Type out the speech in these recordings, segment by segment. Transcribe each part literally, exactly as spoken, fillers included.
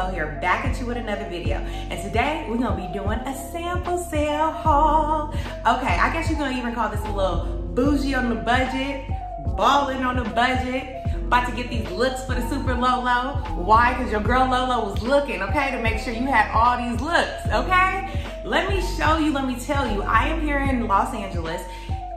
Flo here, back at you with another video. And today we're gonna be doing a sample sale haul. Okay, I guess you're gonna even call this a little bougie on the budget, balling on the budget. About to get these looks for the super Lolo. Why? Because your girl Lolo was looking, okay, to make sure you had all these looks, okay? Let me show you, let me tell you, I am here in Los Angeles.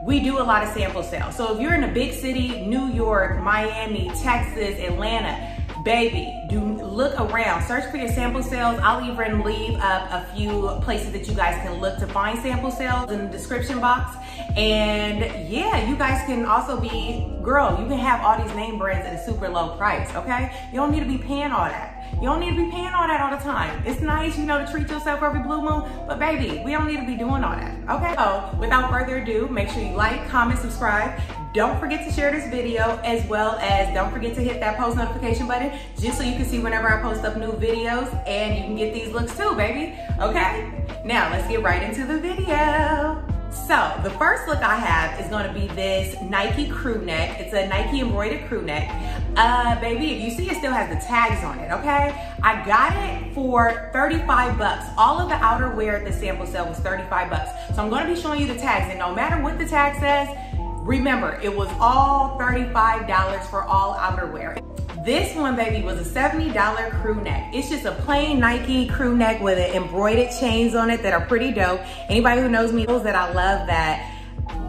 We do a lot of sample sales. So if you're in a big city, New York, Miami, Texas, Atlanta, baby, do look around, search for your sample sales. I'll even leave up a few places that you guys can look to find sample sales in the description box. And yeah, you guys can also be, girl, you can have all these name brands at a super low price, okay? You don't need to be paying all that. You don't need to be paying all that all the time. It's nice, you know, to treat yourself every blue moon, but baby, we don't need to be doing all that, okay? So without further ado, make sure you like, comment, subscribe. Don't forget to share this video, as well as don't forget to hit that post notification button just so you can see whenever I post up new videos, and you can get these looks too, baby. Okay, now let's get right into the video. So the first look I have is gonna be this Nike crew neck. It's a Nike embroidered crew neck. Uh, baby, if you see, it still has the tags on it, okay? I got it for thirty-five bucks. All of the outerwear at the sample sale was thirty-five bucks. So I'm gonna be showing you the tags, and no matter what the tag says, remember, it was all thirty-five dollars for all outerwear. This one, baby, was a seventy dollar crew neck. It's just a plain Nike crew neck with an embroidered chains on it that are pretty dope. Anybody who knows me knows that I love that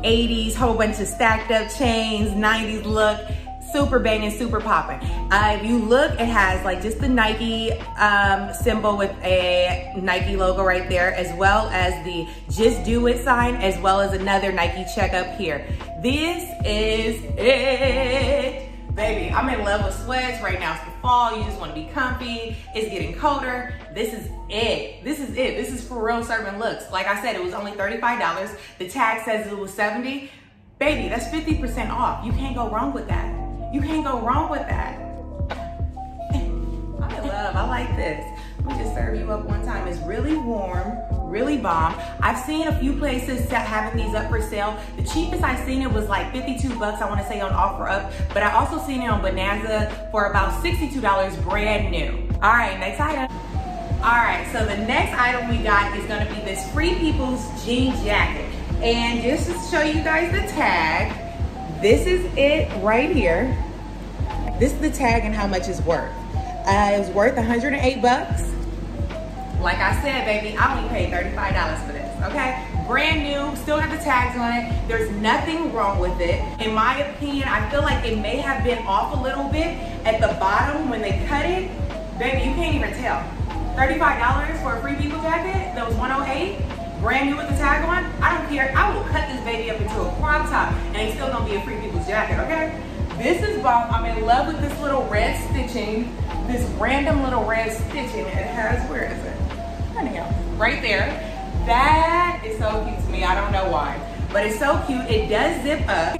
eighties, whole bunch of stacked up chains, nineties look. Super banging, super popping. Uh, if you look, it has like just the Nike um, symbol with a Nike logo right there, as well as the Just Do It sign, as well as another Nike check up here. This is it. Baby, I'm in love with sweats right now. It's the fall, you just wanna be comfy. It's getting colder. This is it, this is it. This is for real serving looks. Like I said, it was only thirty-five dollars. The tag says it was seventy. Baby, that's fifty percent off. You can't go wrong with that. You can't go wrong with that. I love, I like this. Let me just serve you up one time. It's really warm, really bomb. I've seen a few places that having these up for sale. The cheapest I've seen it was like fifty-two bucks, I wanna say, on OfferUp, but I also seen it on Bonanza for about sixty-two dollars, brand new. All right, next item. All right, so the next item we got is gonna be this Free People's jean jacket. And just to show you guys the tag, this is it right here. This is the tag and how much it's worth. Uh, it was worth one hundred eight bucks. Like I said, baby, I only paid thirty-five dollars for this, okay? Brand new, still have the tags on it. There's nothing wrong with it. In my opinion, I feel like it may have been off a little bit at the bottom when they cut it. Baby, you can't even tell. thirty-five dollars for a Free People jacket that was one oh eight. Brand new with the tag on, I don't care. I will cut this baby up into a crop top and it's still gonna be a Free People's jacket, okay? This is bomb. I'm in love with this little red stitching, this random little red stitching. It has, where is it? Right there. That is so cute to me. I don't know why, but it's so cute. It does zip up.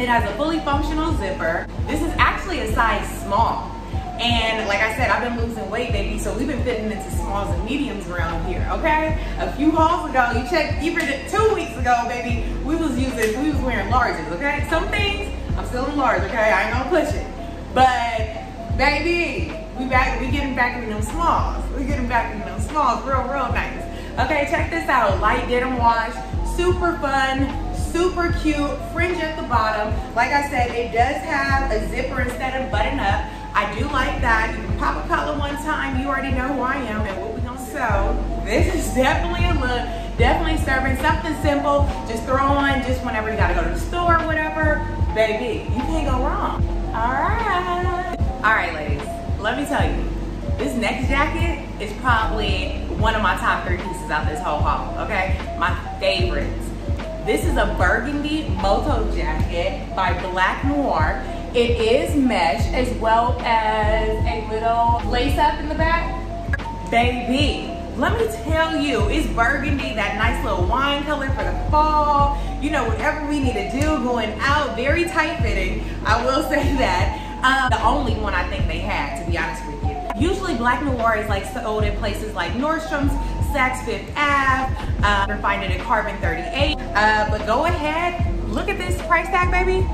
It has a fully functional zipper. This is actually a size small. And like I said, I've been losing weight, baby, so we've been fitting into smalls and mediums around here, okay? A few hauls ago, you checked, even two weeks ago, baby, we was using, we was wearing larges, okay? Some things, I'm still in large, okay? I ain't gonna push it. But, baby, we back, we getting back into them smalls. We getting back into them smalls, real, real nice. Okay, check this out, light denim wash, super fun, super cute, fringe at the bottom. Like I said, it does have a zipper instead of button up. I do like that. You can pop a color one time. You already know who I am and what we gonna do. So this is definitely a look, definitely serving something simple. Just throw on just whenever you gotta go to the store or whatever. Baby, you can't go wrong. All right. All right, ladies, let me tell you, this next jacket is probably one of my top three pieces out this whole haul, okay? My favorites. This is a burgundy moto jacket by Black Noir. It is mesh, as well as a little lace up in the back. Baby, let me tell you, it's burgundy, that nice little wine color for the fall. You know, whatever we need to do, going out, very tight fitting. I will say that. Um, the only one I think they had, to be honest with you. Usually Black Noir is like sold in places like Nordstrom's, Saks Fifth Avenue. Um, you're finding it at Carbon thirty-eight. Uh, but go ahead, look at this price tag, baby.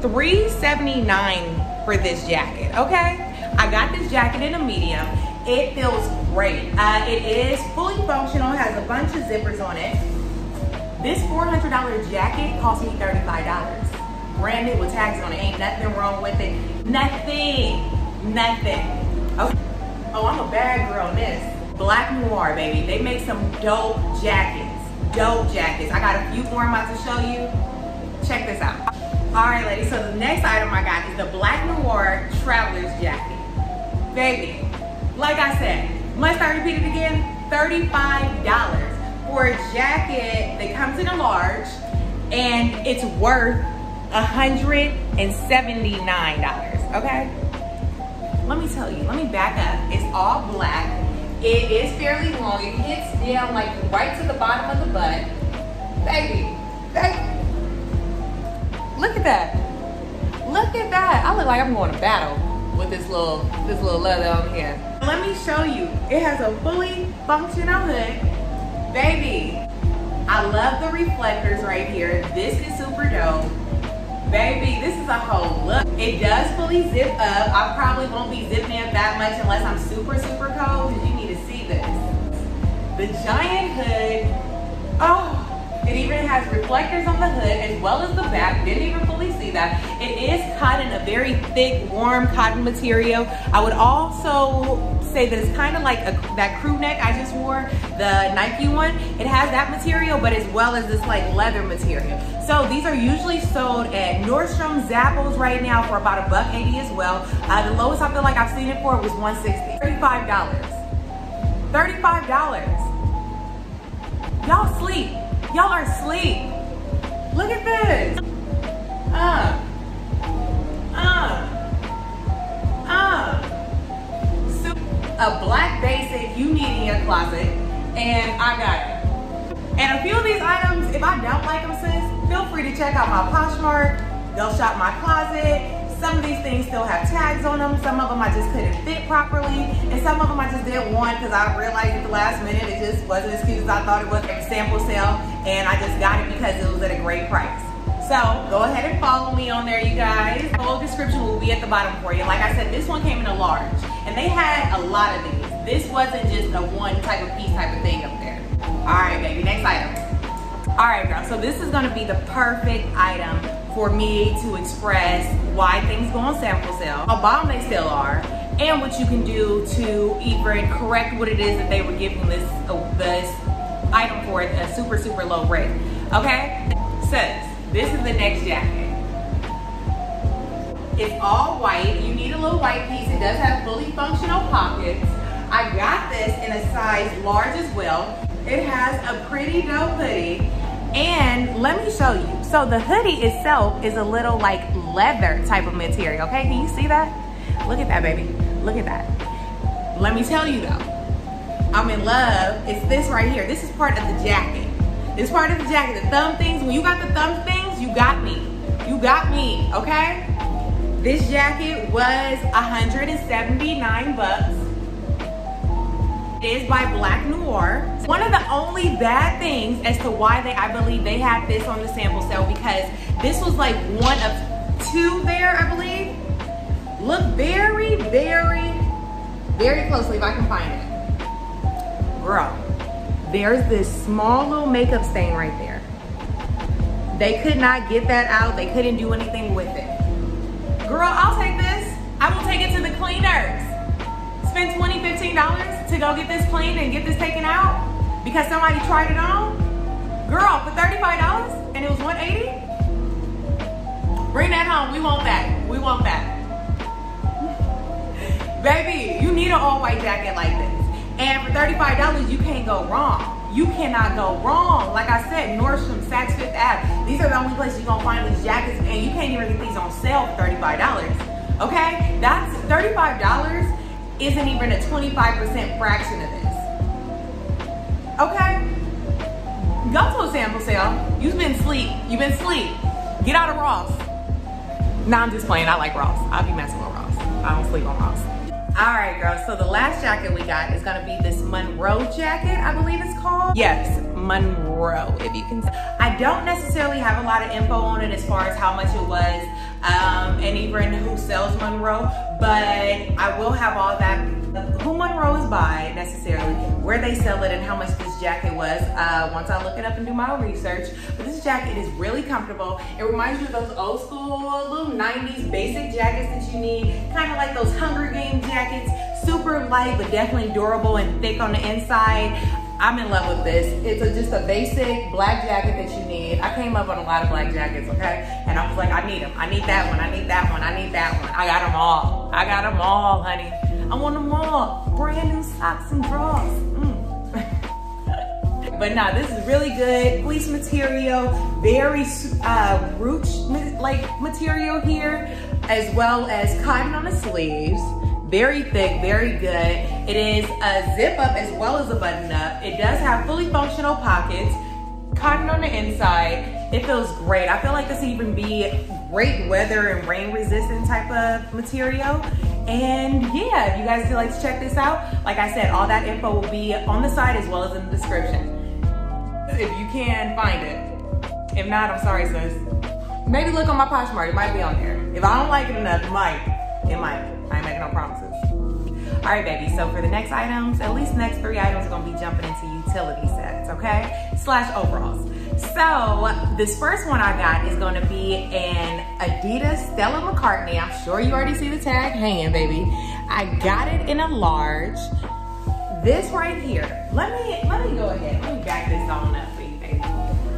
three seventy-nine for this jacket, okay? I I got this jacket in a medium. It feels great. Uh, it is fully functional, has a bunch of zippers on it. This four hundred dollar jacket cost me thirty-five dollars. Branded with tags on it, ain't nothing wrong with it. Nothing, nothing. Okay. Oh, I'm a bad girl on this. Black Noir, baby. They make some dope jackets, dope jackets. I got a few more I'm about to show you. Check this out. All right, ladies, so the next item I got is the Black Noir Traveler's Jacket. Baby, like I said, must I repeat it again? thirty-five dollars for a jacket that comes in a large, and it's worth one hundred seventy-nine dollars, okay? Let me tell you, let me back up. It's all black. It is fairly long. It hits down like right to the bottom of the butt. Baby, baby. Look at that. Look at that. I look like I'm going to battle with this little this little leather on here. Let me show you. It has a fully functional hood. Baby, I love the reflectors right here. This is super dope. Baby, this is a whole look. It does fully zip up. I probably won't be zipping it that much unless I'm super, super cold, because you need to see this. The giant hood. Oh. It even has reflectors on the hood as well as the back. Didn't even fully see that. It is cotton, a very thick, warm cotton material. I would also say that it's kind of like a, that crew neck I just wore, the Nike one. It has that material, but as well as this like leather material. So these are usually sold at Nordstrom, Zappos right now for about a buck eighty as well. Uh, the lowest I feel like I've seen it for was one sixty. thirty-five dollars. thirty-five dollars. Y'all sleep. Y'all are asleep. Look at this. Uh, uh, uh. So, a black basic you need in your closet, and I got it. And a few of these items, if I don't like them, sis, feel free to check out my Poshmark. Go shop my closet. Some of these things still have tags on them. Some of them I just couldn't fit properly. And some of them I just didn't want because I realized at the last minute it just wasn't as cute as I thought it was. Like a sample sale, and I just got it because it was at a great price. So go ahead and follow me on there, you guys. The whole description will be at the bottom for you. Like I said, this one came in a large, and they had a lot of these. This wasn't just a one type of piece type of thing up there. All right, baby, next item. All right, girl, so this is gonna be the perfect item for me to express why things go on sample sale, how bomb they still are, and what you can do to even correct what it is that they were giving this, uh, this item for at a super, super low rate, okay? So, this is the next jacket. It's all white. You need a little white piece. It does have fully functional pockets. I got this in a size large as well. It has a pretty dope hoodie. And let me show you. So the hoodie itself is a little like leather type of material, okay? Can you see that? Look at that, baby. Look at that. Let me tell you though, I'm in love. It's this right here. This is part of the jacket. This part of the jacket, the thumb things. When you got the thumb things, you got me. You got me, okay? This jacket was one hundred seventy-nine bucks. It is by Black Noir. One of the only bad things as to why they, I believe they had this on the sample sale, because this was like one of two there, I believe. Look very, very, very closely if I can find it. Girl, there's this small little makeup stain right there. They could not get that out. They couldn't do anything with it. Girl, I'll take this. I will take it to the cleaners. Spend twenty dollars, fifteen dollars to go get this cleaned and get this taken out because somebody tried it on? Girl, for thirty-five dollars and it was one eighty? Bring that home. We want that. We want that. Baby, you need an all-white jacket like this. And for thirty-five dollars, you can't go wrong. You cannot go wrong. Like I said, Nordstrom, Saks Fifth Avenue. These are the only places you're going to find these jackets, and you can't even get these on sale for thirty-five dollars. Okay? That's thirty-five dollars. Isn't even a twenty-five percent fraction of this. Okay? Go to a sample sale. You've been sleep. You've been sleep. Get out of Ross. Nah, I'm just playing. I like Ross. I'll be messing with Ross. I don't sleep on Ross. All right, girls, so the last jacket we got is gonna be this Monroe jacket, I believe it's called. Yes, Monroe, if you can. I don't necessarily have a lot of info on it as far as how much it was, um, and even who sells Monroe, but I will have all that, who Monroe is by necessarily, where they sell it, and how much this jacket was uh, once I look it up and do my own research. But this jacket is really comfortable. It reminds you of those old school little nineties basic jackets that you need, kind of like those Hunger Games jackets, super light but definitely durable and thick on the inside. I'm in love with this. It's a, just a basic black jacket that you need. I came up on a lot of black jackets, okay? And I was like, I need them. I need that one, I need that one, I need that one. I got them all. I got them all, honey. I want them all. Brand new socks and drawers. Mm. But nah, this is really good. Fleece material, very uh, ruched-like material here, as well as cotton on the sleeves. Very thick, very good. It is a zip up as well as a button up. It does have fully functional pockets, cotton on the inside. It feels great. I feel like this would even be great weather and rain resistant type of material. And yeah, if you guys feel like to check this out, like I said, all that info will be on the side as well as in the description, if you can find it. If not, I'm sorry, sis. Maybe look on my Poshmark, it might be on there. If I don't like it enough, it might, it might. I ain't making no promises. All right, baby, so for the next items, at least next three items are gonna be jumping into utility sets, okay? Slash overalls. So this first one I got is gonna be an Adidas Stella McCartney. I'm sure you already see the tag hanging, baby. I got it in a large. This right here, let me, let me go ahead, let me back this on up for you, baby.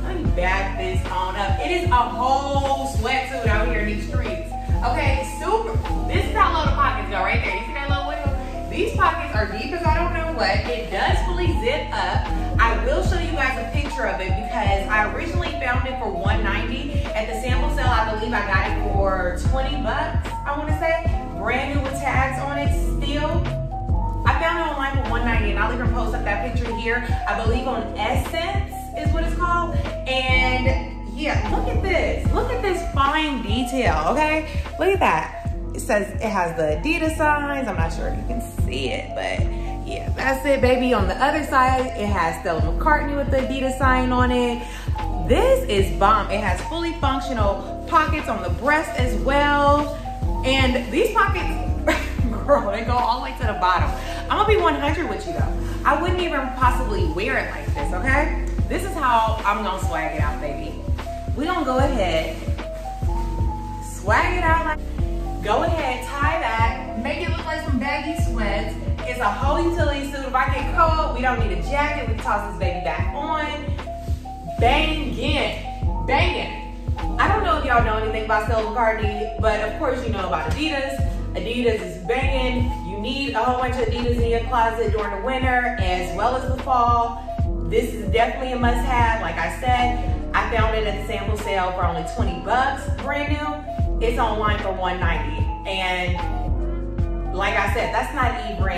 Let me back this on up. It is a whole sweatsuit out here in these streets. Okay, super, this is how low the pockets go right there. You see that little wiggle? These pockets are deep as I don't know what. It does fully zip up. I will show you guys a picture of it because I originally found it for one ninety at the sample sale. I believe I got it for twenty bucks, I want to say. Brand new with tags on it still. I found it online for one ninety, and I'll even post up that picture here. I believe on Essence is what it's called. And yeah, look at this. Look at this fine detail, okay? Look at that. It says it has the Adidas signs. I'm not sure if you can see it, but yeah, that's it, baby. On the other side, it has Stella McCartney with the Adidas sign on it. This is bomb. It has fully functional pockets on the breast as well. And these pockets, girl, they go all the way to the bottom. I'm gonna be one hundred with you though. I wouldn't even possibly wear it like this, okay? This is how I'm gonna swag it out, baby. We're gonna go ahead, swag it out. Like, go ahead, tie that, make it look like some baggy sweats. It's a whole utility suit. If I get cold, we don't need a jacket. We can toss this baby back on. Bang it. Bang it. I don't know if y'all know anything about Stella McCartney, but of course you know about Adidas. Adidas is banging. You need a whole bunch of Adidas in your closet during the winter as well as the fall. This is definitely a must-have. Like I said, I found it at the sample sale for only twenty bucks, brand new. It's online for one ninety. And like I said, that's not even,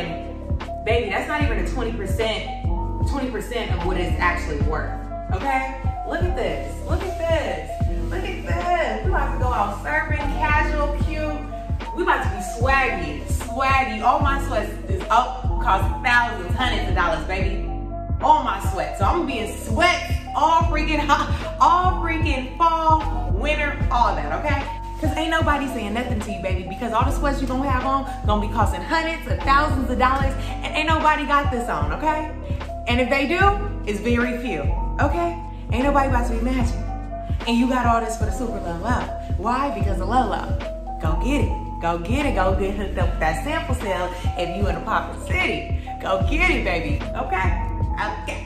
baby, that's not even a twenty percent, twenty percent of what it's actually worth, okay? Look at this, look at this, look at this. We about to go out surfing, casual, cute. We about to be swaggy, swaggy. All my sweats is up, cost thousands, hundreds of dollars, baby. All my sweats, so I'm being sweats all freaking hot, all freaking fall, winter, all that, okay? Cause ain't nobody saying nothing to you, baby, because all the sweats you're gonna have on gonna be costing hundreds of thousands of dollars, and ain't nobody got this on, okay? And if they do, it's very few, okay? Ain't nobody about to be matching. And you got all this for the super low low. Why? Because of low low. Go get it, go get it, go get hooked up with that sample sale if you in a Poplar City. Go get it, baby, okay? Okay.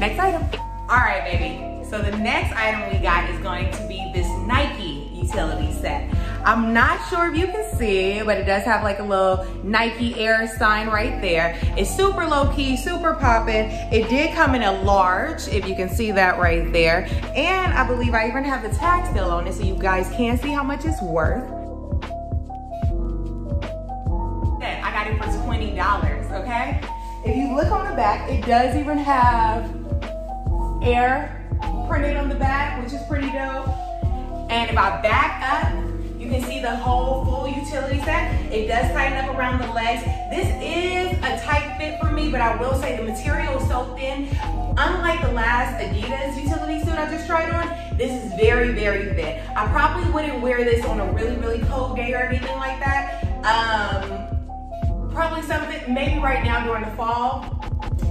Next item. All right, baby, so the next item we got is going to be this Nike utility set. I'm not sure if you can see it, but it does have like a little Nike Air sign right there. It's super low key, super poppin'. It did come in a large, if you can see that right there. And I believe I even have the tag still on it so you guys can see how much it's worth. I got it for twenty dollars, okay? If you look on the back, it does even have Air printed on the back, which is pretty dope. And if I back up, you can can see the whole full utility set. It does tighten up around the legs. This is a tight fit for me, but I will say the material is so thin. Unlike the last Adidas utility suit I just tried on, this is very, very thin. I probably wouldn't wear this on a really, really cold day or anything like that. Um, probably something, maybe right now during the fall,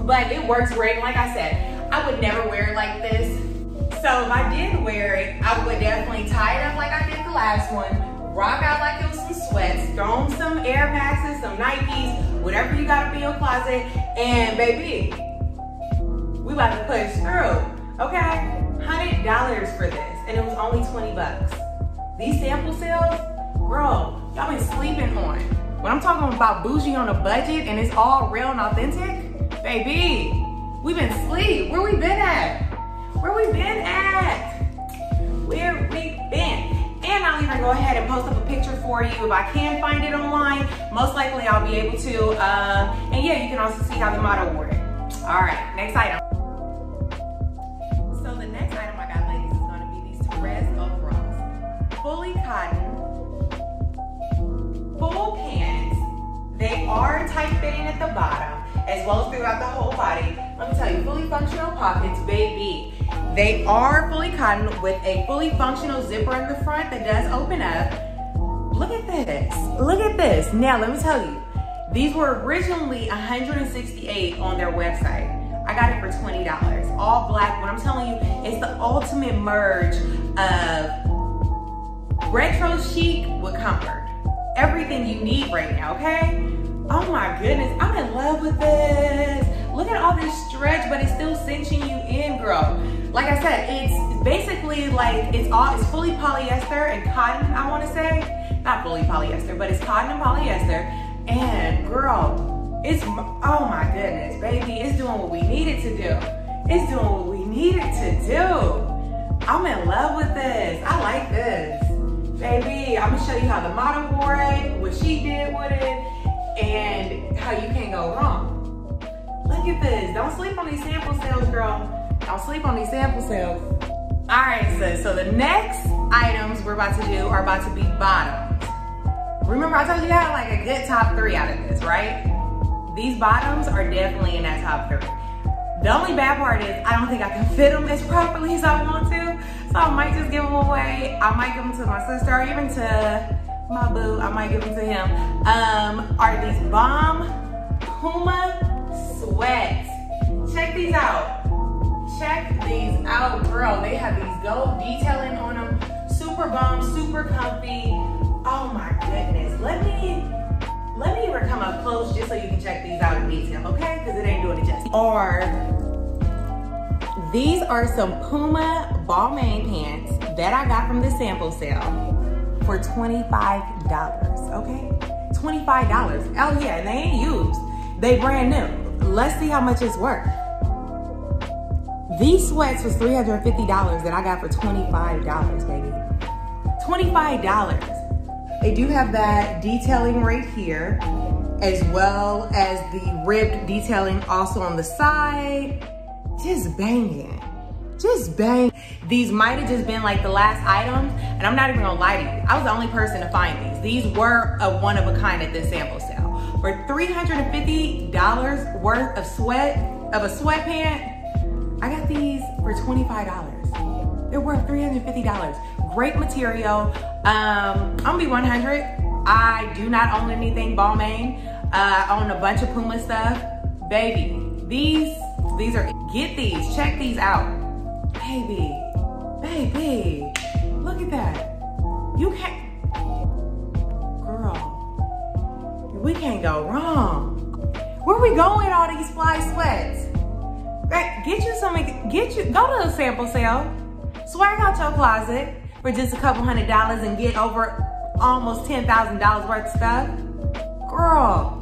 but it works great. Like I said, I would never wear it like this. So if I did wear it, I would definitely tie it up like I did the last one, rock out like it was some sweats, throw on some Air Maxes, some Nikes, whatever you got up in your closet, and baby, we about to push through, okay? one hundred dollars for this, and it was only twenty bucks. These sample sales, bro, y'all been sleeping on. When I'm talking about bougie on a budget and it's all real and authentic, baby, we've been sleep. Where we been at? Where we been at? Where we been? And I'll even go ahead and post up a picture for you if I can find it online. Most likely I'll be able to. Uh, and yeah, you can also see how the model wore it. All right, next item. So the next item I got, ladies, is gonna be these Therese overalls. Fully cotton, full pants. They are tight fitting at the bottom, as well as throughout the whole body. Let me tell you, fully functional pockets, baby. They are fully cotton with a fully functional zipper in the front that does open up. Look at this, look at this. Now, let me tell you, these were originally one hundred sixty-eight dollars on their website. I got it for twenty dollars, all black. What I'm telling you, it's the ultimate merge of retro chic with comfort. Everything you need right now, okay? Oh my goodness, I'm in love with this. Look at all this stretch, but it's still cinching you in, girl. Like I said, it's basically like, it's all, it's fully polyester and cotton, I wanna say. Not fully polyester, but it's cotton and polyester. And girl, it's, oh my goodness, baby, it's doing what we need it to do. It's doing what we need it to do. I'm in love with this, I like this. Baby, I'm gonna show you how the model wore it, what she did with it, and how you can't go wrong. Look at this, don't sleep on these sample sales, girl. Don't sleep on these sample sales. All right, sis, so the next items we're about to do are about to be bottoms. Remember I told you I had like a good top three out of this, right? These bottoms are definitely in that top three. The only bad part is I don't think I can fit them as properly as I want to, so I might just give them away. I might give them to my sister or even to my boo, I might give them to him. Um, are these bomb Puma sweats? Check these out. Check these out, girl. They have these gold detailing on them. Super bomb, super comfy. Oh my goodness. Let me let me even come up close just so you can check these out in detail, okay? Because it ain't doing it justice. Or these are some Puma Balmain pants that I got from the sample sale for twenty-five dollars, okay? twenty-five dollars, oh yeah, and they ain't used. They brand new. Let's see how much it's worth. These sweats was three hundred fifty dollars that I got for twenty-five dollars, baby. twenty-five dollars. They do have that detailing right here, as well as the ribbed detailing also on the side. Just banging. Just bang. These might have just been like the last items, and I'm not even gonna lie to you, I was the only person to find these. These were a one of a kind at this sample sale. For three hundred fifty dollars worth of sweat, of a sweatpant, I got these for twenty-five dollars. They're worth three hundred fifty dollars. Great material. Um, I'm gonna be one hundred. I do not own anything Balmain. Uh, I own a bunch of Puma stuff. Baby, these, these are, get these, check these out. Baby, baby, look at that. You can't, girl, we can't go wrong. Where we going all these fly sweats? Get you some, get you, go to a sample sale, swag out your closet for just a couple hundred dollars and get over almost ten thousand dollars worth of stuff. Girl,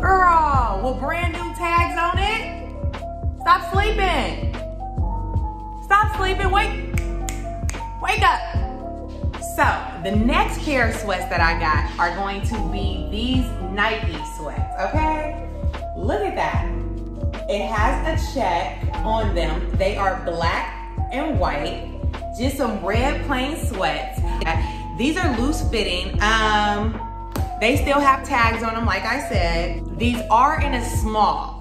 girl, with brand new tags on it, stop sleeping. Stop sleeping, wake, wake up. So the next pair of sweats that I got are going to be these Nike sweats, okay? Look at that. It has a check on them. They are black and white, just some red plain sweats. These are loose fitting. Um, they still have tags on them, like I said. These are in a small.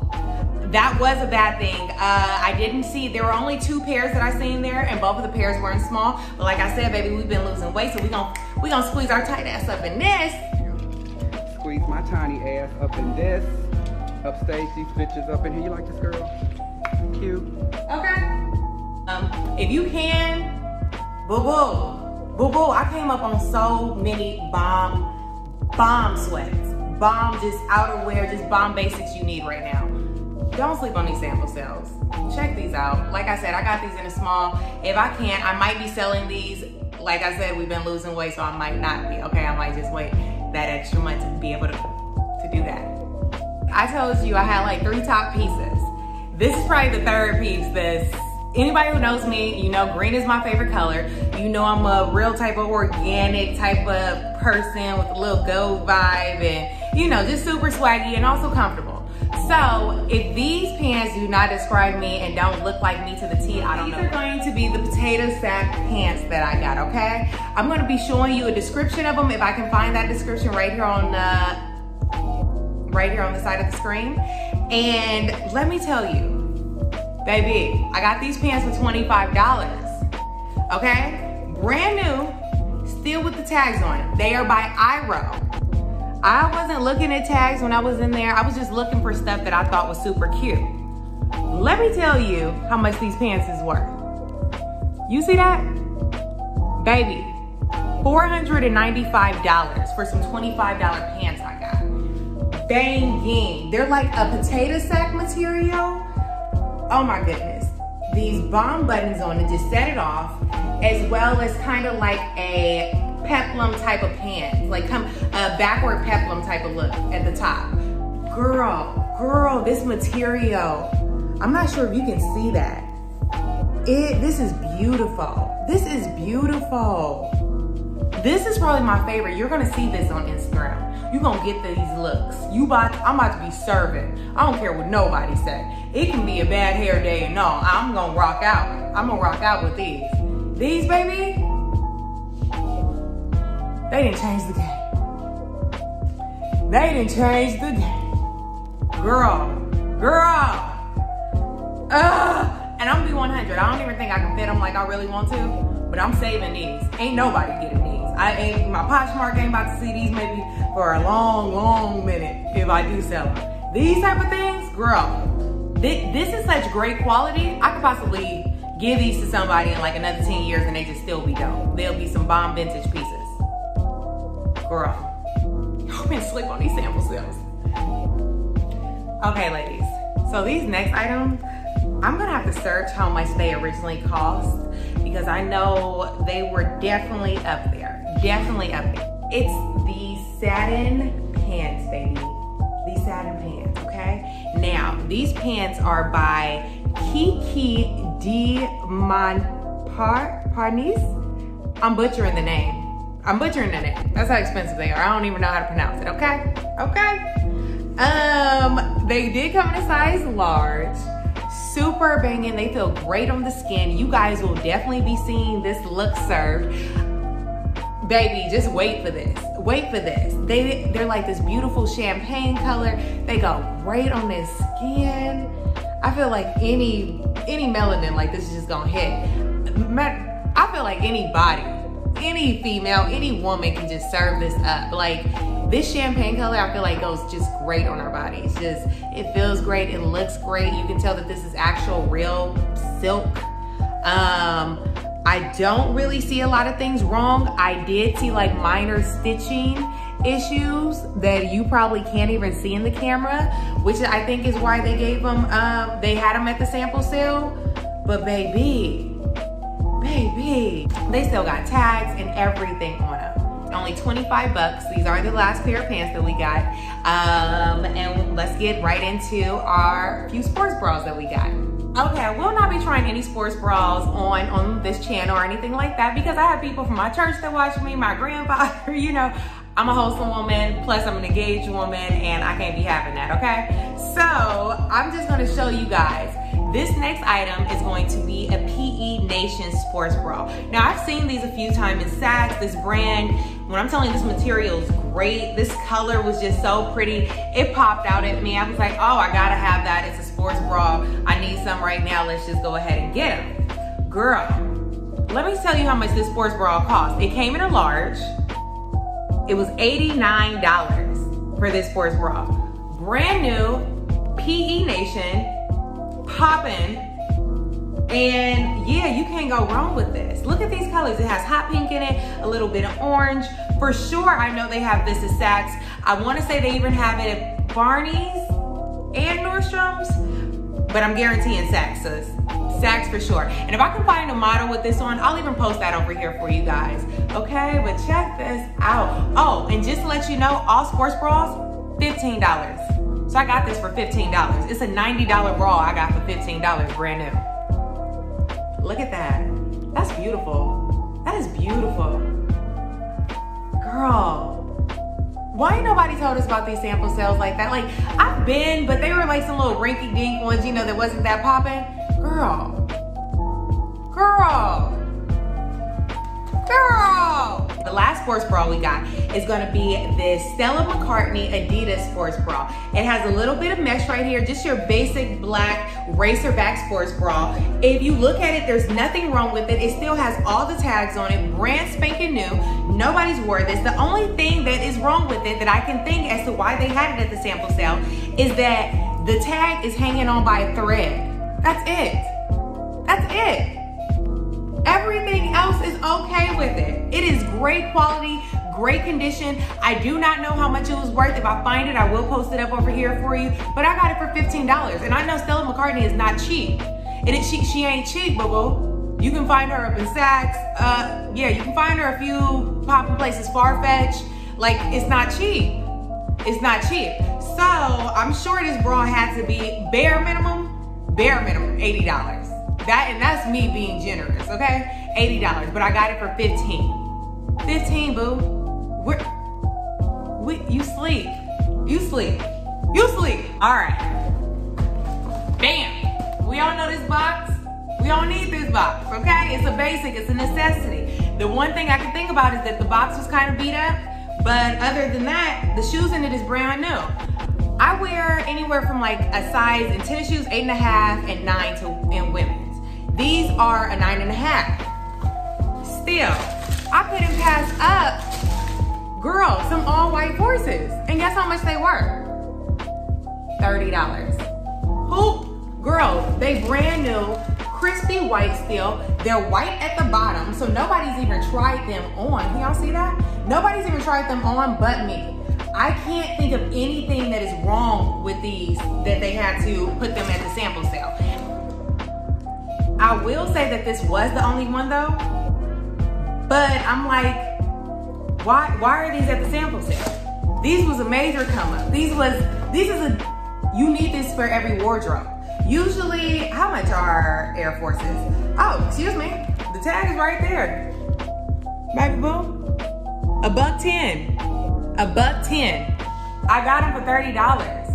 That was a bad thing. Uh, I didn't see, there were only two pairs that I seen there, and both of the pairs were in small. But like I said, baby, we've been losing weight, so we gonna, we gonna squeeze our tight ass up in this. Squeeze my tiny ass up in this. Upstage these bitches up in here. You like this girl? Cute. Okay. Um, if you can, boo-boo. Boo-boo, I came up on so many bomb, bomb sweats. Bomb just outerwear, just bomb basics you need right now. Don't sleep on these sample sales. Check these out. Like I said, I got these in a small. If I can't, I might be selling these. Like I said, we've been losing weight, so I might not be. Okay, I might just wait that extra month to be able to, to do that. I told you I had like three top pieces. This is probably the third piece. This, anybody who knows me, you know green is my favorite color. You know I'm a real type of organic type of person with a little go vibe and, you know, just super swaggy and also comfortable. So if these pants do not describe me and don't look like me to the T, I don't know. These are going to be the potato sack pants that I got, okay? I'm gonna be showing you a description of them if I can find that description right here on the, right here on the side of the screen. And let me tell you, baby, I got these pants for twenty-five dollars, okay? Brand new, still with the tags on it. They are by I R O. I wasn't looking at tags when I was in there. I was just looking for stuff that I thought was super cute. Let me tell you how much these pants is worth. You see that? Baby, four hundred ninety-five dollars for some twenty-five dollar pants I got. Banging. They're like a potato sack material. Oh my goodness. These bomb buttons on it just set it off, as well as kind of like a peplum type of pants, like come a backward peplum type of look at the top. Girl, girl, this material. I'm not sure if you can see that. It, this is beautiful. This is beautiful. This is probably my favorite. You're gonna see this on Instagram. You're gonna get these looks. You about, I'm about to be serving. I don't care what nobody say. It can be a bad hair day and all. I'm gonna rock out. I'm gonna rock out with these. These, baby, they didn't change the game. They didn't change the game. Girl, girl. Ugh. And I'm gonna be one hundred. I don't even think I can fit them like I really want to, but I'm saving these. Ain't nobody getting these. I ain't, my Poshmark ain't about to see these maybe for a long, long minute if I do sell them. These type of things, girl, this, this is such great quality. I could possibly give these to somebody in like another ten years and they just still be dope. They'll be some bomb vintage pieces. Girl, y'all been sleep on these sample sales. Okay, ladies, so these next items, I'm gonna have to search how much they originally cost because I know they were definitely up there, definitely up there. It's the satin pants, baby, these satin pants, okay? Now, these pants are by Kiki Diamantapanis. I'm butchering the name. I'm butchering the name. That's how expensive they are. I don't even know how to pronounce it, okay? Okay. Um, they did come in a size large. Super banging. They feel great on the skin. You guys will definitely be seeing this look served. Baby, just wait for this. Wait for this. They, they're like this beautiful champagne color. They go great on this skin. I feel like any, any melanin like this is just gonna hit. I feel like anybody. Any female, any woman can just serve this up. Like this champagne color, I feel like goes just great on our body. It's just, it feels great, it looks great. You can tell that this is actual real silk. Um, I don't really see a lot of things wrong. I did see like minor stitching issues that you probably can't even see in the camera, which I think is why they gave them, um, they had them at the sample sale, but baby, baby, they still got tags and everything on them. Only twenty-five bucks. These are the last pair of pants that we got. Um, and let's get right into our few sports bras that we got. Okay, I will not be trying any sports bras on, on this channel or anything like that because I have people from my church that watch me, my grandfather, you know. I'm a wholesome woman, plus I'm an engaged woman, and I can't be having that, okay? So, I'm just gonna show you guys. This next item is going to be a P E Nation sports bra. Now, I've seen these a few times in Saks, this brand. When I'm telling you, this material is great. This color was just so pretty. It popped out at me. I was like, oh, I gotta have that. It's a sports bra. I need some right now. Let's just go ahead and get them. Girl, let me tell you how much this sports bra cost. It came in a large. It was eighty-nine dollars for this sports bra. Brand new, P E Nation, popping. And yeah, you can't go wrong with this. Look at these colors. It has hot pink in it, a little bit of orange. For sure, I know they have this at Saks. I wanna say they even have it at Barney's and Nordstrom's, but I'm guaranteeing Saks, sis. Saks for sure. And if I can find a model with this on, I'll even post that over here for you guys. Okay, but check this out. Oh, and just to let you know, all sports bras, fifteen dollars. So I got this for fifteen dollars. It's a ninety dollar bra I got for fifteen dollars, brand new. Look at that. That's beautiful. That is beautiful. Girl, why ain't nobody told us about these sample sales like that? Like, I've been, but they were like some little rinky-dink ones, you know, that wasn't that popping. Girl. Girl. Girl. The last sports bra we got is gonna be this Stella McCartney Adidas sports bra. It has a little bit of mesh right here, just your basic black racerback sports bra. If you look at it, there's nothing wrong with it. It still has all the tags on it, brand spanking new. Nobody's wore this. The only thing that is wrong with it that I can think as to why they had it at the sample sale is that the tag is hanging on by a thread. That's it. That's it. Everything else is okay with it. It is great quality, great condition. I do not know how much it was worth. If I find it, I will post it up over here for you. But I got it for fifteen dollars. And I know Stella McCartney is not cheap. And it, she, she ain't cheap, boo-boo. You can find her up in Saks. Uh, yeah, you can find her a few popping places, Farfetch. Like, it's not cheap. It's not cheap. So, I'm sure this bra had to be bare minimum, bare minimum, eighty dollars. That, and that's me being generous, okay? eighty dollars, but I got it for fifteen. fifteen, boo. We're, we, you sleep. You sleep. You sleep. All right. Bam. We all know this box. We all need this box, okay? It's a basic. It's a necessity. The one thing I can think about is that the box was kind of beat up, but other than that, the shoes in it is brand new. I wear anywhere from like a size in tennis shoes, eight and a half and nine to in women. These are a nine and a half. Still, I couldn't pass up, girl, some all-white horses. And guess how much they were? thirty dollars. Who? Girl, they brand new, crispy white still. They're white at the bottom, so nobody's even tried them on. Can y'all see that? Nobody's even tried them on but me. I can't think of anything that is wrong with these that they had to put them at the sample sale. I will say that this was the only one though, but I'm like, why why are these at the sample sale? These was a major come up. These was, this is a, you need this for every wardrobe. Usually, how much are Air Forces? Oh, excuse me, the tag is right there. Baby boo, a buck ten, a buck ten. I got them for thirty dollars.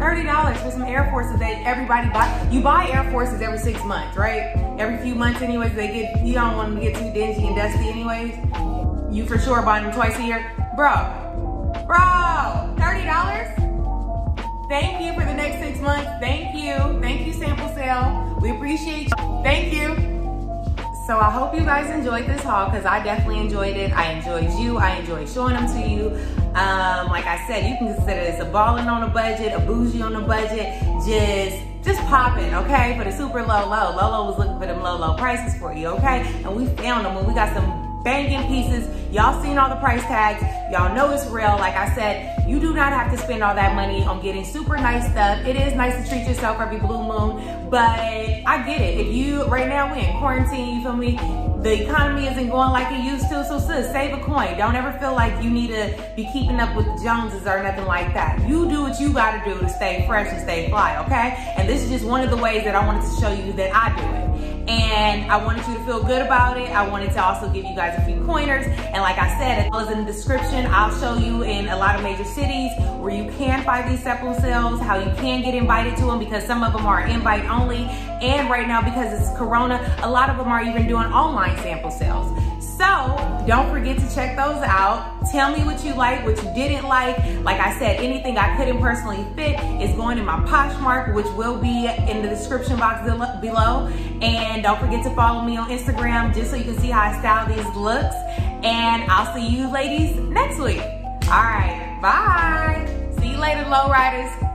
thirty dollars for some Air Forces that everybody buys. You buy Air Forces every six months, right? Every few months anyways, they get, you don't want them to get too dingy and dusty anyways. You for sure buy them twice a year. Bro, bro, thirty dollars? Thank you for the next six months. Thank you. Thank you, sample sale. We appreciate you. Thank you. So I hope you guys enjoyed this haul because I definitely enjoyed it. I enjoyed you. I enjoyed showing them to you. Um, like I said, you can consider this a ballin' on a budget, a bougie on a budget. Just, just popping, okay? For the super low low. Lolo was looking for them low low prices for you, okay? And we found them when we got some banging pieces. Y'all seen all the price tags. Y'all know it's real. Like I said, you do not have to spend all that money on getting super nice stuff. It is nice to treat yourself every blue moon, but I get it. If you, right now we're in quarantine, you feel me? The economy isn't going like it used to, so sis, save a coin. Don't ever feel like you need to be keeping up with Joneses or nothing like that. You do what you gotta do to stay fresh and stay fly, okay? And this is just one of the ways that I wanted to show you that I do it. And I wanted you to feel good about it. I wanted to also give you guys a few pointers. And like I said, it was in the description. I'll show you in a lot of major cities where you can find these sepulchral sales, how you can get invited to them, because some of them are invite only. And right now, because it's Corona, a lot of them are even doing online sample sales. So don't forget to check those out. Tell me what you like, what you didn't like. Like I said, anything I couldn't personally fit is going in my Poshmark, which will be in the description box below. And don't forget to follow me on Instagram just so you can see how I style these looks. And I'll see you ladies next week. All right, bye. See you later, lowriders.